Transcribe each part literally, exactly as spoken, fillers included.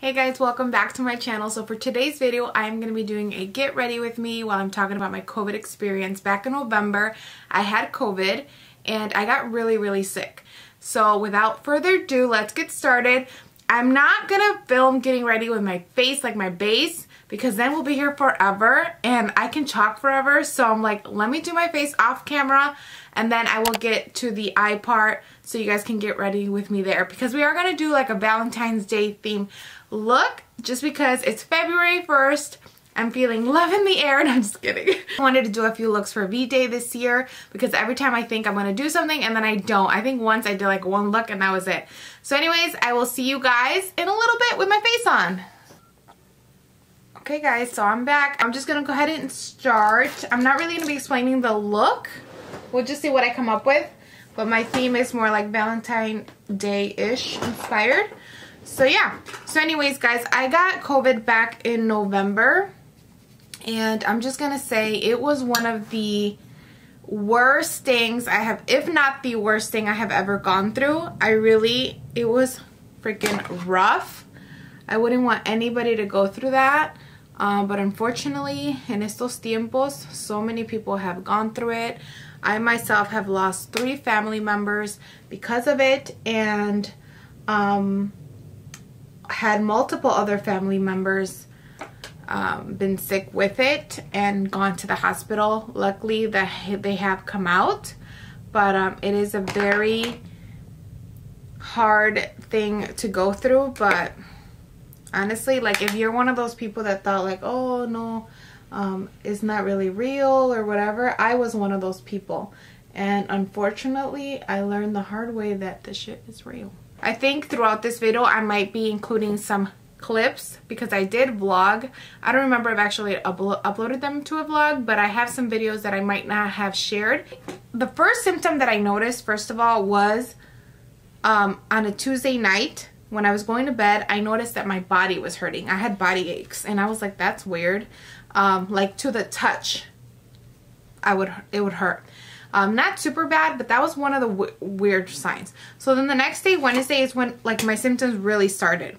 Hey guys, welcome back to my channel. So for today's video, I'm going to be doing a get ready with me while I'm talking about my COVID experience. Back in November, I had COVID and I got really, really sick. So without further ado, let's get started. I'm not going to film getting ready with my face, like my base, because then we'll be here forever and I can talk forever. So I'm like, let me do my face off camera and then I will get to the eye part so you guys can get ready with me there, because we are going to do like a Valentine's Day theme look, just because it's February first, I'm feeling love in the air. And I'm just kidding. I wanted to do a few looks for V-Day this year because every time I think I'm gonna do something and then I don't. I think once I did like one look and that was it. So anyways, I will see you guys in a little bit with my face on. Okay guys, so I'm back. I'm just gonna go ahead and start. I'm not really gonna be explaining the look. We'll just see what I come up with. But my theme is more like Valentine's Day-ish inspired. So yeah, so anyways guys, I got COVID back in November and I'm just gonna say it was one of the worst things I have, if not the worst thing I have ever gone through. I really, it was freaking rough. I wouldn't want anybody to go through that, um, but unfortunately en estos tiempos, so many people have gone through it. I myself have lost three family members because of it, and um, had multiple other family members um, been sick with it and gone to the hospital. Luckily the, they have come out, but um, it is a very hard thing to go through. But honestly, like if you're one of those people that thought like, oh no, um, it's not really real or whatever, I was one of those people, and unfortunately I learned the hard way that this shit is real. I think throughout this video I might be including some clips because I did vlog. I don't remember if I actually uplo uploaded them to a vlog, but I have some videos that I might not have shared. The first symptom that I noticed, first of all, was um, on a Tuesday night when I was going to bed, I noticed that my body was hurting. I had body aches and I was like, that's weird. Um, like to the touch, I would it would hurt. Um, not super bad, but that was one of the w weird signs. So then the next day, Wednesday, is when like my symptoms really started.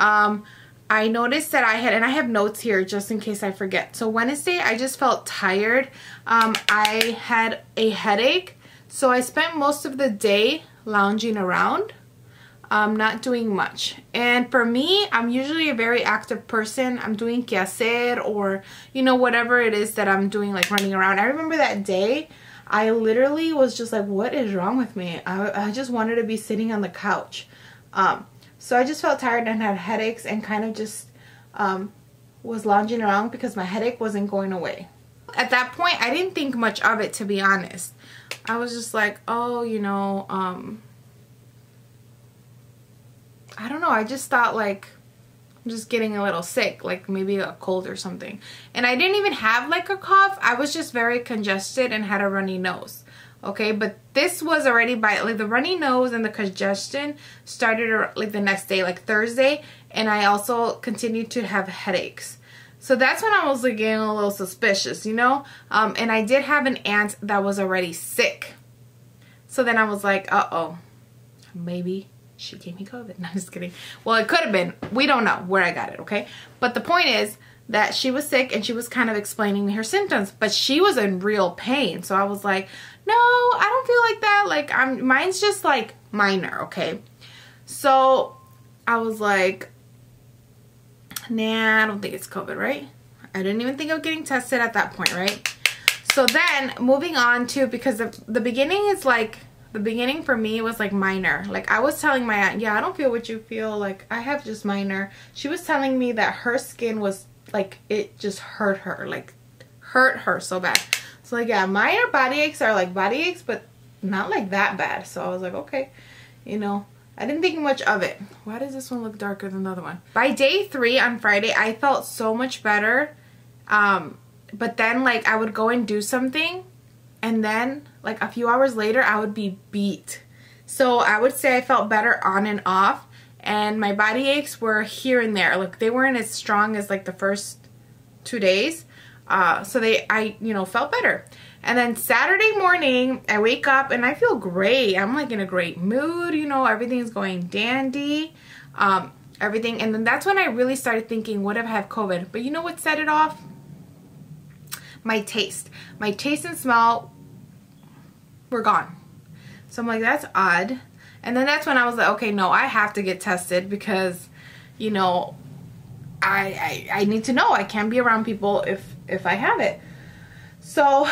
Um, I noticed that I had, and I have notes here just in case I forget. So Wednesday, I just felt tired. Um, I had a headache, so I spent most of the day lounging around, um, not doing much. And for me, I'm usually a very active person. I'm doing que hacer or, you know, whatever it is that I'm doing, like running around. I remember that day, I literally was just like, what is wrong with me? I, I just wanted to be sitting on the couch. Um, so I just felt tired and had headaches and kind of just um, was lounging around because my headache wasn't going away. At that point, I didn't think much of it, to be honest. I was just like, oh, you know, um, I don't know. I just thought like, I'm just getting a little sick, like maybe a cold or something. And I didn't even have like a cough. I was just very congested and had a runny nose. Okay, but this was already by like the runny nose and the congestion started like the next day, like Thursday, and I also continued to have headaches. So that's when I was like getting a little suspicious, you know. Um, and I did have an aunt that was already sick. So then I was like, uh oh, maybe she gave me COVID. No, I'm just kidding. Well, it could have been. We don't know where I got it, okay? But the point is that she was sick and she was kind of explaining her symptoms, but she was in real pain. So I was like, no, I don't feel like that. Like, I'm, mine's just like minor, okay? So I was like, nah, I don't think it's COVID, right? I didn't even think of getting tested at that point, right? So then moving on to, because the, the beginning is like, the beginning for me was like minor. Like I was telling my aunt, yeah, I don't feel what you feel. Like I have just minor. She was telling me that her skin was like, it just hurt her, like hurt her so bad. So like, yeah, minor body aches are like body aches, but not like that bad. So I was like, okay, you know, I didn't think much of it. Why does this one look darker than the other one? By day three on Friday, I felt so much better. Um, but then like I would go and do something, and then like a few hours later I would be beat. So I would say I felt better on and off, and my body aches were here and there. Like they weren't as strong as like the first two days. Uh, so they, I, you know, felt better. And then Saturday morning I wake up and I feel great. I'm like in a great mood, you know, everything's going dandy. Um, everything. And then that's when I really started thinking, what if I have COVID? But you know what set it off? My taste. My taste and smell were gone. So I'm like, that's odd. And then that's when I was like, okay, no, I have to get tested because, you know, I, I, I need to know. I can't be around people if, if I have it. So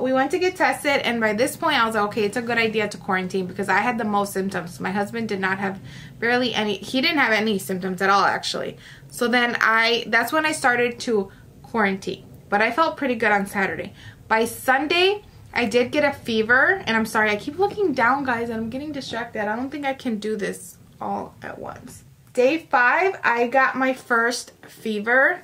we went to get tested, and by this point I was like, okay, it's a good idea to quarantine because I had the most symptoms. My husband did not have barely any, he didn't have any symptoms at all actually. So then I, that's when I started to quarantine. But I felt pretty good on Saturday. By Sunday, I did get a fever, and I'm sorry, I keep looking down, guys, and I'm getting distracted. I don't think I can do this all at once. Day five, I got my first fever,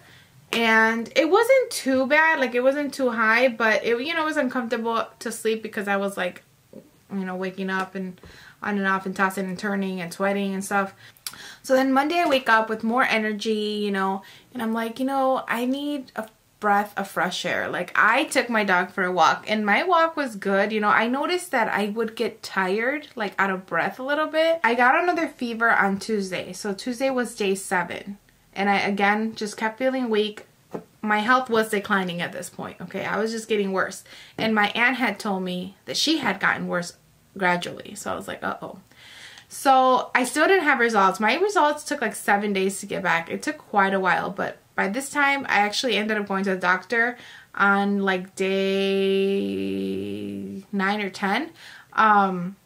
and it wasn't too bad. Like, it wasn't too high, but it, you know, it was uncomfortable to sleep because I was like, you know, waking up and on and off and tossing and turning and sweating and stuff. So then Monday, I wake up with more energy, you know, and I'm like, you know, I need a breath of fresh air. Like, I took my dog for a walk, and my walk was good. You know, I noticed that I would get tired, like out of breath a little bit. I got another fever on Tuesday. So Tuesday was day seven, and I again just kept feeling weak. My health was declining at this point. Okay, I was just getting worse, and my aunt had told me that she had gotten worse gradually. So I was like, uh-oh. So I still didn't have results. My results took like seven days to get back. It took quite a while, but by this time, I actually ended up going to the doctor on like day nine or ten. Um,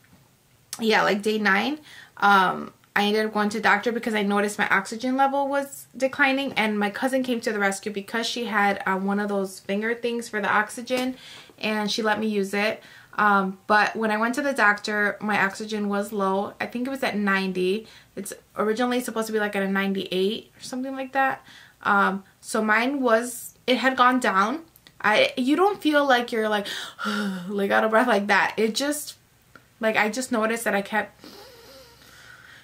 yeah, like day nine. Um, I ended up going to the doctor because I noticed my oxygen level was declining, and my cousin came to the rescue because she had uh, one of those finger things for the oxygen, and she let me use it. Um, but when I went to the doctor, my oxygen was low. I think it was at ninety. It's originally supposed to be like at a ninety-eight or something like that. Um, so mine was, it had gone down. I, you don't feel like you're like, like out of breath like that. It just, like, I just noticed that I kept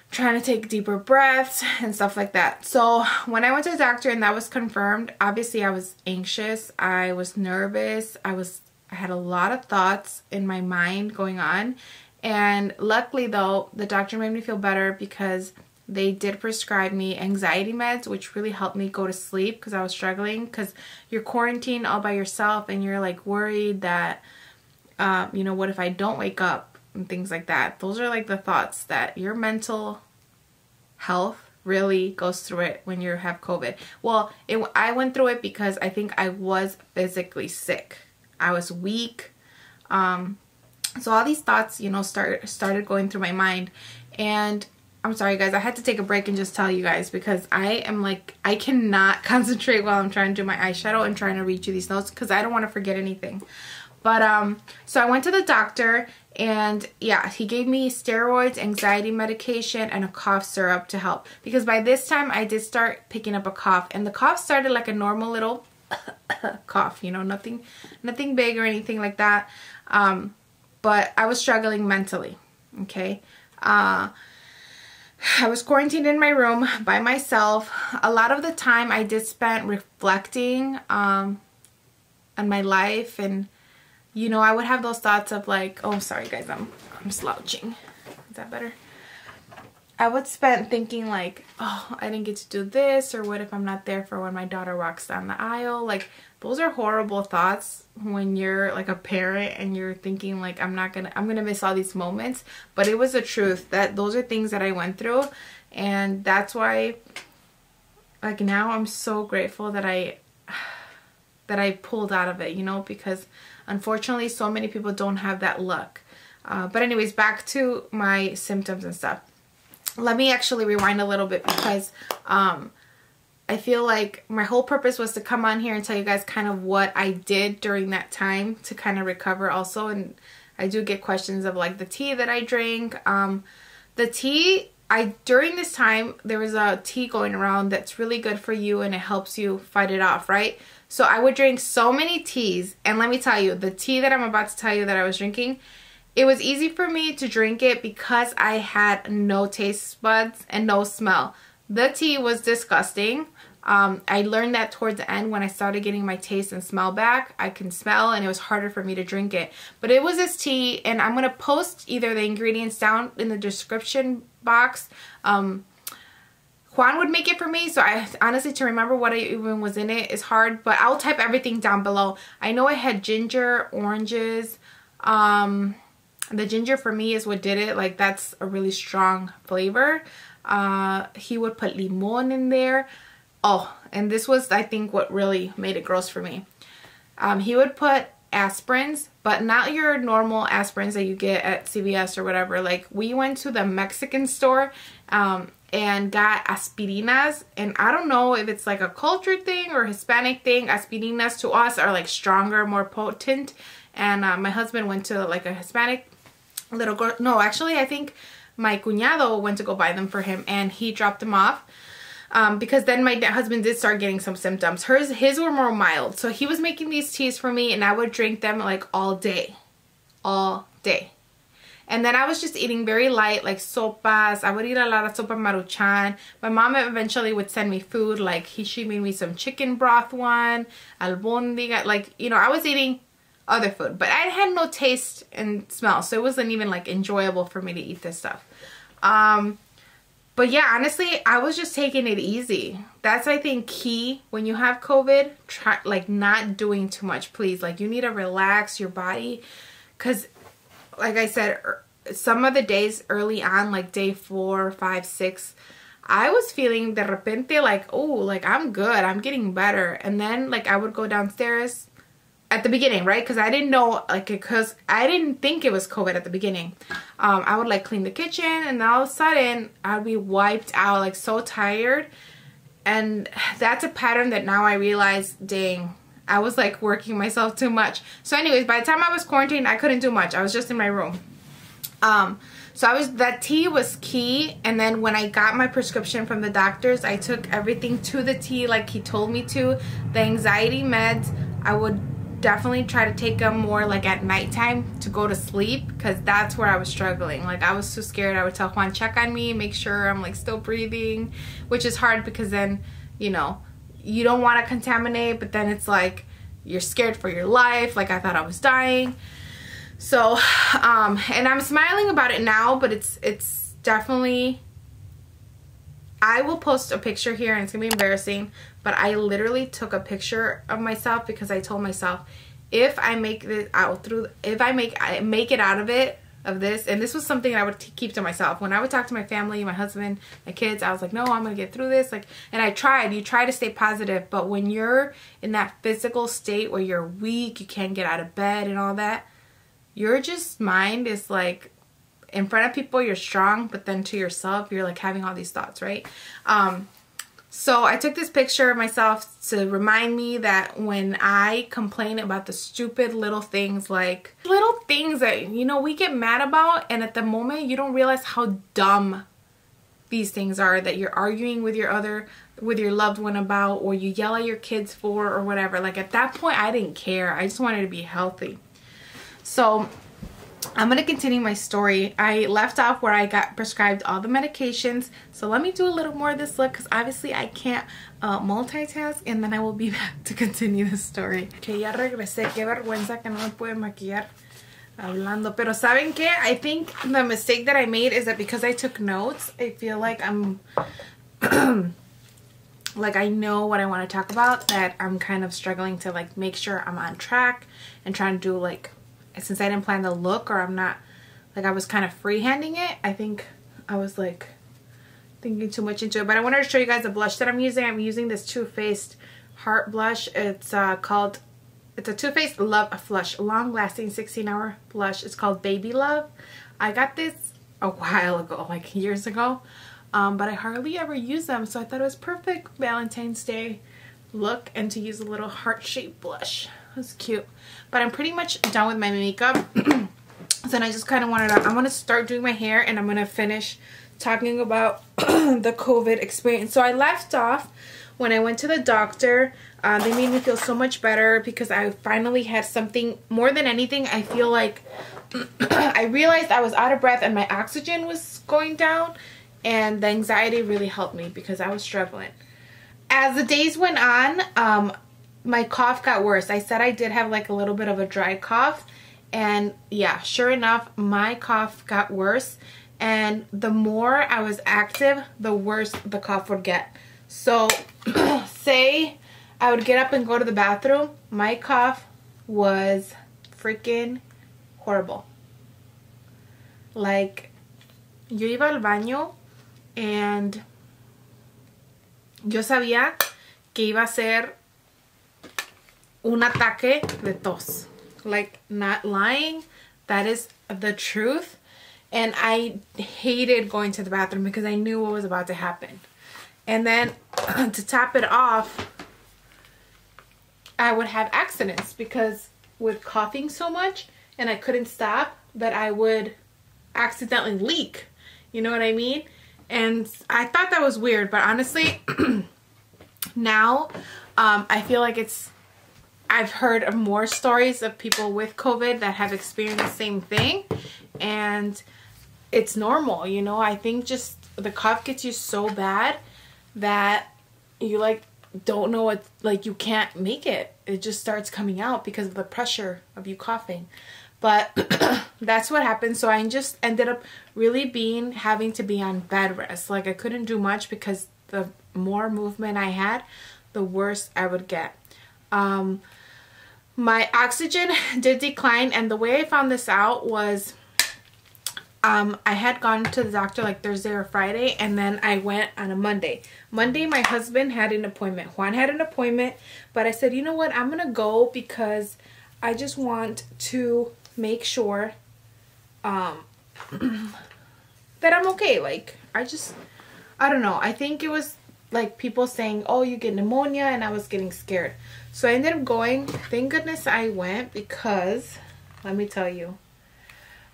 trying to take deeper breaths and stuff like that. So when I went to the doctor and that was confirmed, obviously I was anxious. I was nervous. I was, I had a lot of thoughts in my mind going on. And luckily though, the doctor made me feel better because they did prescribe me anxiety meds, which really helped me go to sleep because I was struggling, because you're quarantined all by yourself and you're like worried that, uh, you know, what if I don't wake up and things like that. Those are like the thoughts that your mental health really goes through it when you have COVID. Well, it, I went through it because I think I was physically sick. I was weak. Um, so all these thoughts, you know, start, started going through my mind. And I'm sorry guys, I had to take a break and just tell you guys because I am like, I cannot concentrate while I'm trying to do my eyeshadow and trying to read you these notes because I don't want to forget anything. But um, so I went to the doctor, and yeah, he gave me steroids, anxiety medication, and a cough syrup to help. Because by this time I did start picking up a cough, and the cough started like a normal little cough, you know, nothing, nothing big or anything like that. Um, but I was struggling mentally, okay? Uh, I was quarantined in my room by myself. A lot of the time I did spend reflecting um, on my life, and, you know, I would have those thoughts of like, oh, sorry guys, I'm, I'm slouching. Is that better? I would spend thinking like, oh, I didn't get to do this, or what if I'm not there for when my daughter walks down the aisle? Like, those are horrible thoughts when you're like a parent and you're thinking like, I'm not gonna, I'm gonna miss all these moments. But it was the truth that those are things that I went through, and that's why, like, now I'm so grateful that I, that I pulled out of it, you know, because unfortunately so many people don't have that luck. Uh, but anyways, back to my symptoms and stuff. Let me actually rewind a little bit because um, I feel like my whole purpose was to come on here and tell you guys kind of what I did during that time to kind of recover also. And I do get questions of like the tea that I drink. Um, the tea, I during this time, there was a tea going around that's really good for you and it helps you fight it off, right? So I would drink so many teas. And let me tell you, the tea that I'm about to tell you that I was drinking, it was easy for me to drink it because I had no taste buds and no smell. The tea was disgusting. Um, I learned that towards the end when I started getting my taste and smell back. I can smell and it was harder for me to drink it. But it was this tea, and I'm going to post either the ingredients down in the description box. Um, Juan would make it for me, so I honestly, to remember what I even was in it is hard, but I'll type everything down below. I know it had ginger, oranges. Um, the ginger for me is what did it. Like, that's a really strong flavor. Uh, he would put limon in there. Oh, and this was, I think, what really made it gross for me. Um, he would put aspirins, but not your normal aspirins that you get at C V S or whatever. Like, we went to the Mexican store, um, and got aspirinas, and I don't know if it's like a culture thing or Hispanic thing. Aspirinas to us are like stronger, more potent, and uh, my husband went to like a Hispanic little girl, no actually I think my cuñado went to go buy them for him, and he dropped them off, um, because then my husband did start getting some symptoms. Hers, his were more mild, so he was making these teas for me, and I would drink them like all day, all day. And then I was just eating very light, like sopas. I would eat a lot of sopa Maruchan. My mom eventually would send me food, like he, she made me some chicken broth one, albondiga. Like, you know, I was eating other food, but I had no taste and smell, so it wasn't even like enjoyable for me to eat this stuff. Um, but yeah, honestly, I was just taking it easy. That's, I think, key when you have COVID. Try, like, not doing too much, please. Like, you need to relax your body, because, like I said, some of the days early on, like day four, five, six, I was feeling de repente like, oh, like I'm good, I'm getting better. And then like I would go downstairs at the beginning, right? Because I didn't know, like, because I didn't think it was COVID at the beginning. Um, I would like clean the kitchen, and then all of a sudden I'd be wiped out, like so tired. And that's a pattern that now I realize, dang, I was like working myself too much. So anyways, by the time I was quarantined, I couldn't do much. I was just in my room. Um, so I was, that tea was key. And then when I got my prescription from the doctors, I took everything to the tea like he told me to. The anxiety meds, I would definitely try to take them more like at nighttime to go to sleep, because that's where I was struggling. Like, I was so scared. I would tell Juan, check on me, make sure I'm like still breathing, which is hard because then, you know, you don't want to contaminate, but then it's like you're scared for your life. Like, I thought I was dying. So, um, and I'm smiling about it now, but it's it's definitely, I will post a picture here, and it's going to be embarrassing, but I literally took a picture of myself because I told myself, if I make this out through, if I make, I make it out of it, of this, and this was something I would t keep to myself. When I would talk to my family, my husband, my kids, I was like, no, I'm gonna get through this. Like, and I tried, you try to stay positive, but when you're in that physical state where you're weak, you can't get out of bed and all that, your just mind is like, in front of people you're strong, but then to yourself you're like having all these thoughts, right? Um, so I took this picture of myself to remind me that when I complain about the stupid little things, like little things that, you know, we get mad about, and at the moment you don't realize how dumb these things are that you're arguing with your other, with your loved one about, or you yell at your kids for, or whatever. Like, at that point I didn't care. I just wanted to be healthy. So I'm going to continue my story. I left off where I got prescribed all the medications. So let me do a little more of this look, because obviously I can't uh, multitask, and then I will be back to continue the story. Okay, ya regresé. Qué vergüenza que no me pude maquillar hablando. Pero ¿saben qué? I think the mistake that I made is that because I took notes, I feel like I'm... like, I know what I want to talk about, that I'm kind of struggling to like make sure I'm on track and trying to do like... Since I didn't plan the look, or I'm not, like, I was kind of freehanding it. I think I was like thinking too much into it. But I wanted to show you guys the blush that I'm using. I'm using this Too Faced Heart Blush. It's uh, called, it's a Too Faced Love Flush, long lasting sixteen hour blush. It's called Baby Love. I got this a while ago, like years ago, um, but I hardly ever use them. So I thought it was perfect Valentine's Day look, and to use a little heart shaped blush. That's cute. But I'm pretty much done with my makeup. So then I just kind of wanted to, I'm going to start doing my hair, and I'm going to finish talking about the COVID experience. So I left off when I went to the doctor. Uh, they made me feel so much better because I finally had something. More than anything, I feel like I realized I was out of breath and my oxygen was going down, and the anxiety really helped me because I was struggling. As the days went on, um, my cough got worse. I said I did have like a little bit of a dry cough, and yeah, sure enough, my cough got worse, and the more I was active, the worse the cough would get. So say I would get up and go to the bathroom, my cough was freaking horrible. Like, yo iba al baño and yo sabía que iba a ser un ataque de tos. Like, not lying, that is the truth. And I hated going to the bathroom because I knew what was about to happen. And then to top it off, I would have accidents because with coughing so much and I couldn't stop, that I would accidentally leak. You know what I mean? And I thought that was weird, but honestly, now um, I feel like it's, I've heard of more stories of people with COVID that have experienced the same thing, and it's normal, you know. I think just the cough gets you so bad that you like don't know what, like you can't make it. It just starts coming out because of the pressure of you coughing. But that's what happened. So I just ended up really being having to be on bed rest. Like, I couldn't do much because the more movement I had, the worse I would get. Um, my oxygen did decline, and the way I found this out was um, I had gone to the doctor like Thursday or Friday, and then I went on a Monday. Monday, my husband had an appointment. Juan had an appointment, but I said, you know what? I'm going to go because I just want to make sure um that I'm okay. Like, I just, I don't know, I think it was like people saying, oh, you get pneumonia, and I was getting scared. So I ended up going. Thank goodness I went, because let me tell you,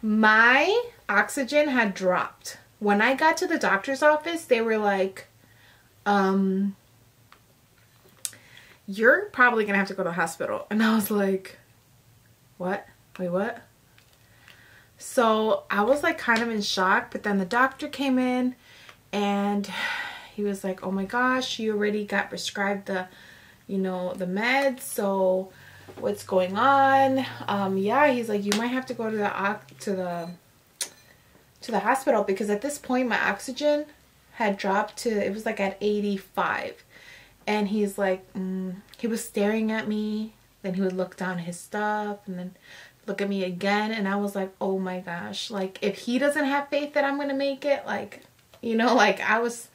my oxygen had dropped. When I got to the doctor's office, they were like, um you're probably gonna have to go to the hospital. And I was like, what? Wait, what? So I was like kind of in shock, but then the doctor came in and he was like, oh my gosh, you already got prescribed the, you know, the meds, so what's going on? Um, yeah, he's like, you might have to go to the, to the, to the hospital, because at this point my oxygen had dropped to, it was like at eighty-five. And he's like, mm. He was staring at me, then he would look down his stuff, and then look at me again. And I was like, oh my gosh, like, if he doesn't have faith that I'm gonna make it, like, you know, like, I was,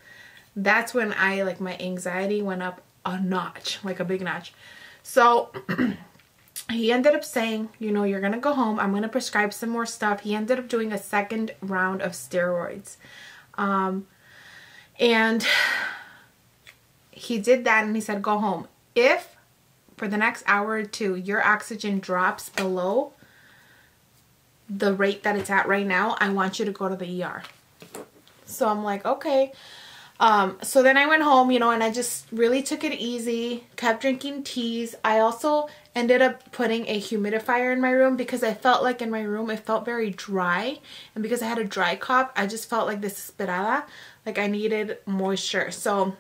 that's when I, like, my anxiety went up a notch, like a big notch. So he ended up saying, you know, you're gonna go home, I'm gonna prescribe some more stuff. He ended up doing a second round of steroids, um and he did that, and he said, go home. If for the next hour or two your oxygen drops below the rate that it's at right now, I want you to go to the E R. So I'm like, okay. Um, so then I went home, you know, and I just really took it easy, kept drinking teas. I also ended up putting a humidifier in my room, because I felt like in my room it felt very dry, and because I had a dry cough, I just felt like desesperada, like I needed moisture. So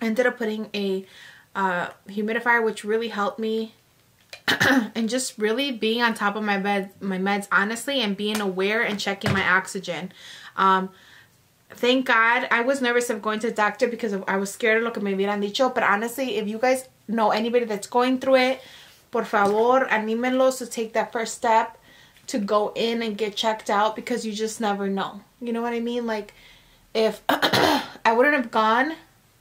I ended up putting a uh, humidifier, which really helped me. And just really being on top of my bed, my meds, honestly, and being aware and checking my oxygen. Um, thank God. I was nervous of going to the doctor because of, I was scared of lo que me hubieran dicho. But honestly, if you guys know anybody that's going through it, por favor, anímenlos to take that first step to go in and get checked out, because you just never know. You know what I mean? Like, if I wouldn't have gone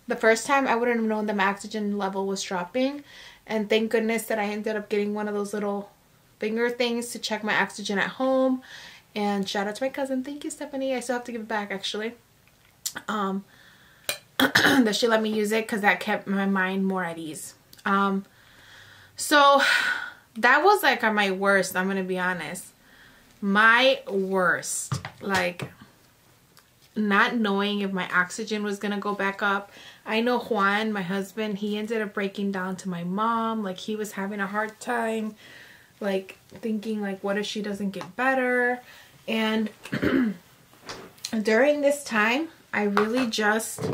the first time, I wouldn't have known that my oxygen level was dropping. And thank goodness that I ended up getting one of those little finger things to check my oxygen at home. And shout out to my cousin. Thank you, Stephanie. I still have to give it back, actually. Um, that she let me use it, because that kept my mind more at ease. Um, so that was like my worst, I'm going to be honest. My worst. Like, not knowing if my oxygen was going to go back up. I know Juan, my husband, he ended up breaking down to my mom. Like, he was having a hard time, like, thinking, like, what if she doesn't get better? And during this time, I really just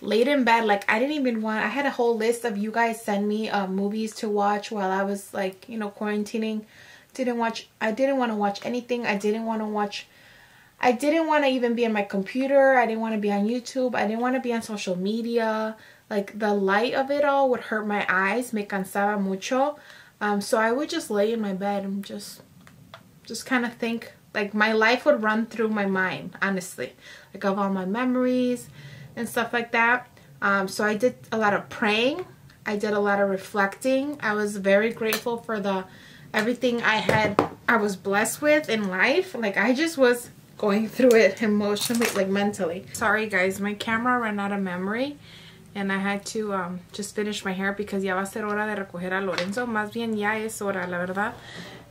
laid in bed. Like, I didn't even want, I had a whole list of you guys send me uh, movies to watch while I was, like, you know, quarantining. Didn't watch, I didn't want to watch anything. I didn't want to watch I didn't want to even be on my computer. I didn't want to be on YouTube. I didn't want to be on social media. Like, the light of it all would hurt my eyes. Me cansaba mucho. Um, so I would just lay in my bed and just, just kind of think. Like, my life would run through my mind, honestly. Like, of all my memories and stuff like that. Um, so I did a lot of praying. I did a lot of reflecting. I was very grateful for the everything I had, I was blessed with in life. Like, I just was going through it emotionally, like mentally. Sorry guys, my camera ran out of memory. And I had to um, just finish my hair because ya va a ser hora de recoger a Lorenzo. Más bien ya es hora, la verdad.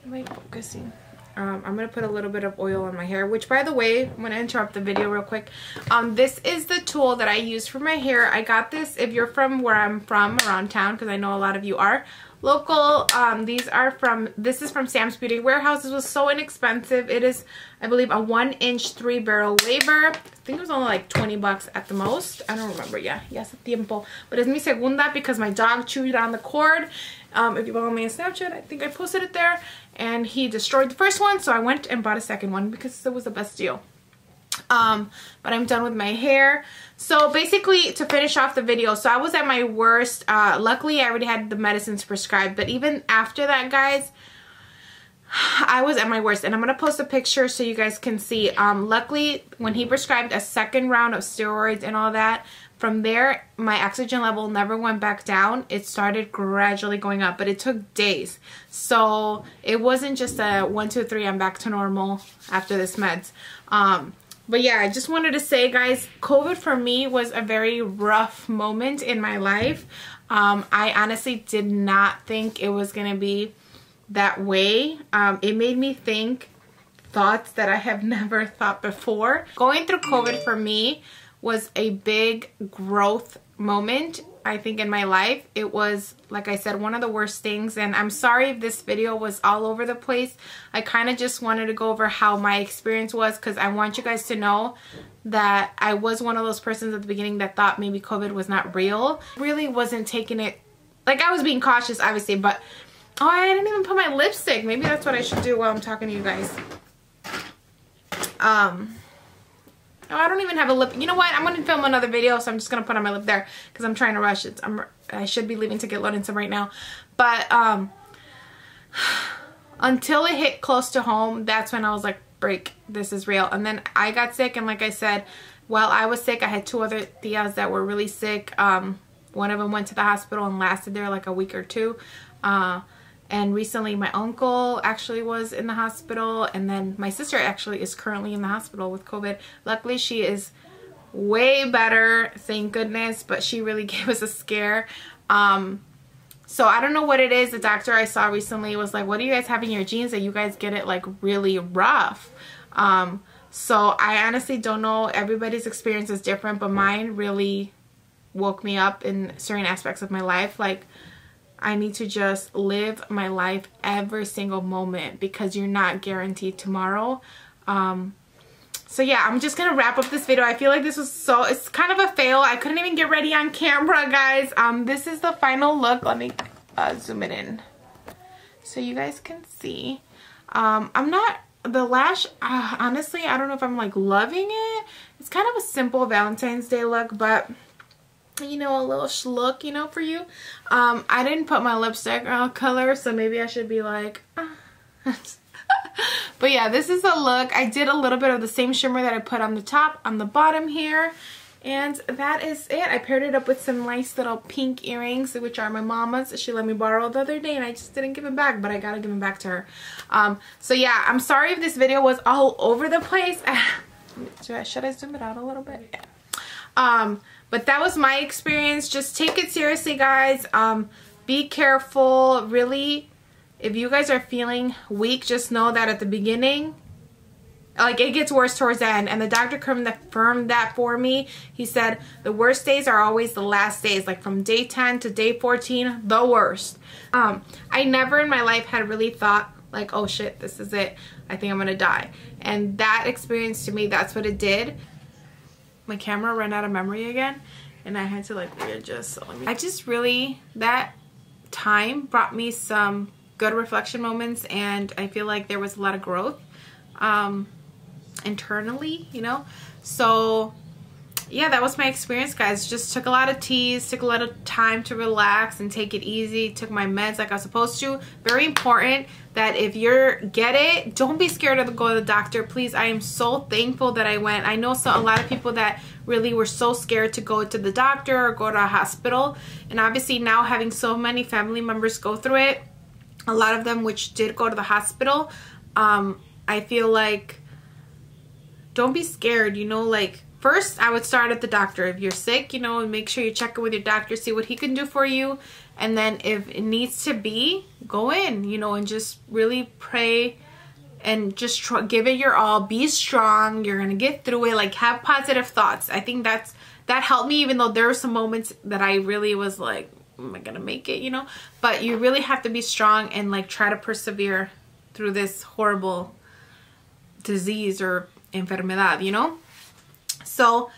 Am I focusing? Um, I'm going to put a little bit of oil on my hair, which, by the way, I'm going to interrupt the video real quick. Um, this is the tool that I use for my hair. I got this, if you're from where I'm from, around town, because I know a lot of you are local. Um, these are from, this is from Sam's Beauty Warehouse. This was so inexpensive. It is, I believe, a one inch three barrel waver. I think it was only like twenty bucks at the most. I don't remember. Yeah, yes, tiempo. But it's mi segunda because my dog chewed on the cord. Um, if you follow me on Snapchat, I think I posted it there. And he destroyed the first one, so I went and bought a second one because it was the best deal. Um, but I'm done with my hair. So basically, to finish off the video, so I was at my worst. Uh, luckily, I already had the medicines prescribed. But even after that, guys, I was at my worst. And I'm going to post a picture so you guys can see. Um, luckily, when he prescribed a second round of steroids and all that, from there, my oxygen level never went back down. It started gradually going up, but it took days. So it wasn't just a one, two, three, I'm back to normal after this meds. Um, but yeah, I just wanted to say, guys, COVID for me was a very rough moment in my life. Um, I honestly did not think it was going to be that way. Um, it made me think thoughts that I have never thought before. Going through COVID for me was a big growth moment, I think, in my life. It was, like I said, one of the worst things, and I'm sorry if this video was all over the place. I kind of just wanted to go over how my experience was because I want you guys to know that I was one of those persons at the beginning that thought maybe COVID was not real. Really wasn't taking it, like, I was being cautious, obviously, but, oh, I didn't even put my lipstick. Maybe that's what I should do while I'm talking to you guys. Um... Oh, I don't even have a lip. You know what? I'm going to film another video, so I'm just going to put on my lip there because I'm trying to rush it. I'm, I should be leaving to get Lorenzo right now. But um, until it hit close to home, that's when I was like, break, this is real. And then I got sick, and like I said, while I was sick, I had two other tias that were really sick. Um, one of them went to the hospital and lasted there like a week or two. Uh, and recently my uncle actually was in the hospital, and then my sister actually is currently in the hospital with COVID. Luckily, she is way better, thank goodness, but she really gave us a scare. Um, so I don't know what it is. The doctor I saw recently was like, what do you guys have in your genes that you guys get it like really rough? Um, so I honestly don't know. Everybody's experience is different, but mine really woke me up in certain aspects of my life. Like, I need to just live my life every single moment because you're not guaranteed tomorrow. Um, so yeah, I'm just going to wrap up this video. I feel like this was so, it's kind of a fail. I couldn't even get ready on camera, guys. Um, this is the final look. Let me uh, zoom it in so you guys can see. Um, I'm not, the lash, uh, honestly, I don't know if I'm like loving it. It's kind of a simple Valentine's Day look, but you know, a little schlook, you know, for you. Um, I didn't put my lipstick uh, color, so maybe I should be like, ah. But yeah, this is a look. I did a little bit of the same shimmer that I put on the top, on the bottom here. And that is it. I paired it up with some nice little pink earrings, which are my mama's. She let me borrow the other day, and I just didn't give it back, but I gotta give them back to her. Um, so yeah, I'm sorry if this video was all over the place. Should I zoom it out a little bit? Yeah. Um, but that was my experience. Just take it seriously, guys. Um, be careful. Really, if you guys are feeling weak, just know that at the beginning, like, it gets worse towards the end. And the doctor confirmed that for me. He said the worst days are always the last days. Like, from day ten to day fourteen, the worst. Um, I never in my life had really thought, like, oh shit, this is it. I think I'm gonna die. And that experience to me, that's what it did. My camera ran out of memory again, and I had to like readjust. So let me... I just really, that time brought me some good reflection moments, and I feel like there was a lot of growth. Um, internally, you know. So yeah, that was my experience, guys. Just took a lot of teas, took a lot of time to relax and take it easy. Took my meds like I was supposed to. Very important that if you're get it, don't be scared to go to the doctor, please. I am so thankful that I went. I know so a lot of people that really were so scared to go to the doctor or go to a hospital. And obviously now having so many family members go through it, a lot of them which did go to the hospital, um, I feel like don't be scared, you know, like first, I would start at the doctor. If you're sick, you know, and make sure you check in with your doctor, see what he can do for you. And then if it needs to be, go in, you know, and just really pray and just try, give it your all. Be strong. You're going to get through it. Like, have positive thoughts. I think that's that helped me, even though there were some moments that I really was like, am I going to make it, you know? But you really have to be strong and, like, try to persevere through this horrible disease or enfermedad, you know? So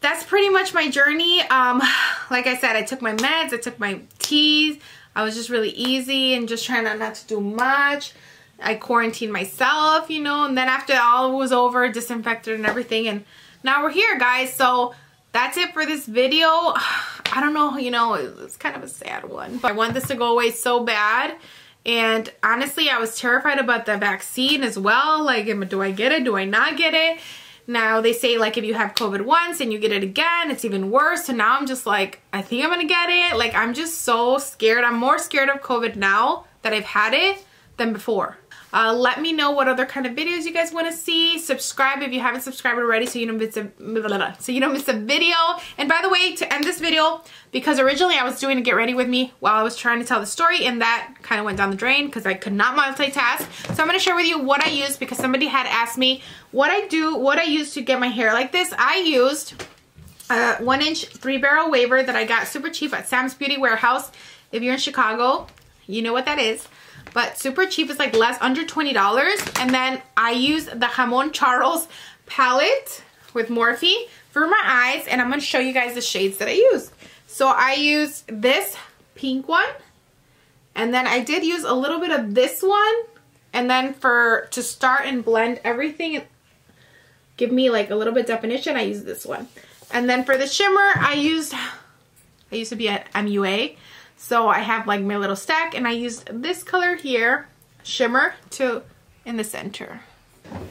that's pretty much my journey. Um, like I said, I took my meds, I took my teas. I was just really easy and just trying not, not to do much. I quarantined myself, you know, and then after all was over, disinfected and everything. And now we're here, guys. So that's it for this video. I don't know, you know, it's kind of a sad one. But I want this to go away so bad. And honestly, I was terrified about the vaccine as well. Like, do I get it? Do I not get it? Now they say, like, if you have COVID once and you get it again, it's even worse. So now I'm just like, I think I'm gonna get it. Like, I'm just so scared. I'm more scared of COVID now that I've had it than before. Uh, let me know what other kind of videos you guys want to see. Subscribe if you haven't subscribed already, so you don't miss a blah, blah, blah, so you don't miss a video. And by the way, to end this video, because originally I was doing a get ready with me while I was trying to tell the story, and that kind of went down the drain because I could not multitask. So I'm going to share with you what I used, because somebody had asked me what I do, what I use to get my hair like this. I used a one inch three barrel waver that I got super cheap at Sam's Beauty Warehouse. If you're in Chicago, you know what that is. But super cheap, is like less, under twenty dollars. And then I use the Jaclyn Charles palette with Morphe for my eyes. And I'm going to show you guys the shades that I used. So I used this pink one. And then I did use a little bit of this one. And then for to start and blend everything, give me like a little bit of definition, I used this one. And then for the shimmer, I used, I used to be at M U A. So I have like my little stack, and I used this color here, shimmer, to in the center.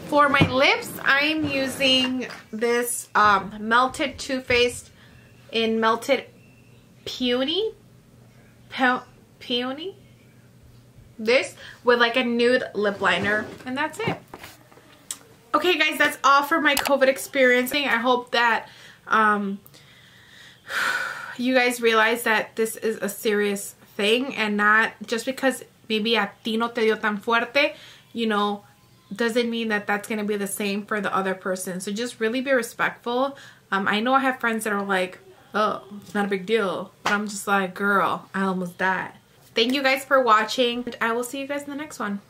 For my lips, I'm using this um, melted Too Faced in melted peony, Pe peony, this with like a nude lip liner, and that's it. Okay, guys, that's all for my COVID experience. I hope that um, you guys realize that this is a serious thing, and not just because maybe a ti no te dio tan fuerte, you know, doesn't mean that that's going to be the same for the other person. So just really be respectful. Um, I know I have friends that are like, oh, it's not a big deal. But I'm just like, girl, I almost died. Thank you guys for watching, and I will see you guys in the next one.